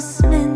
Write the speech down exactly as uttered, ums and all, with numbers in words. Smith.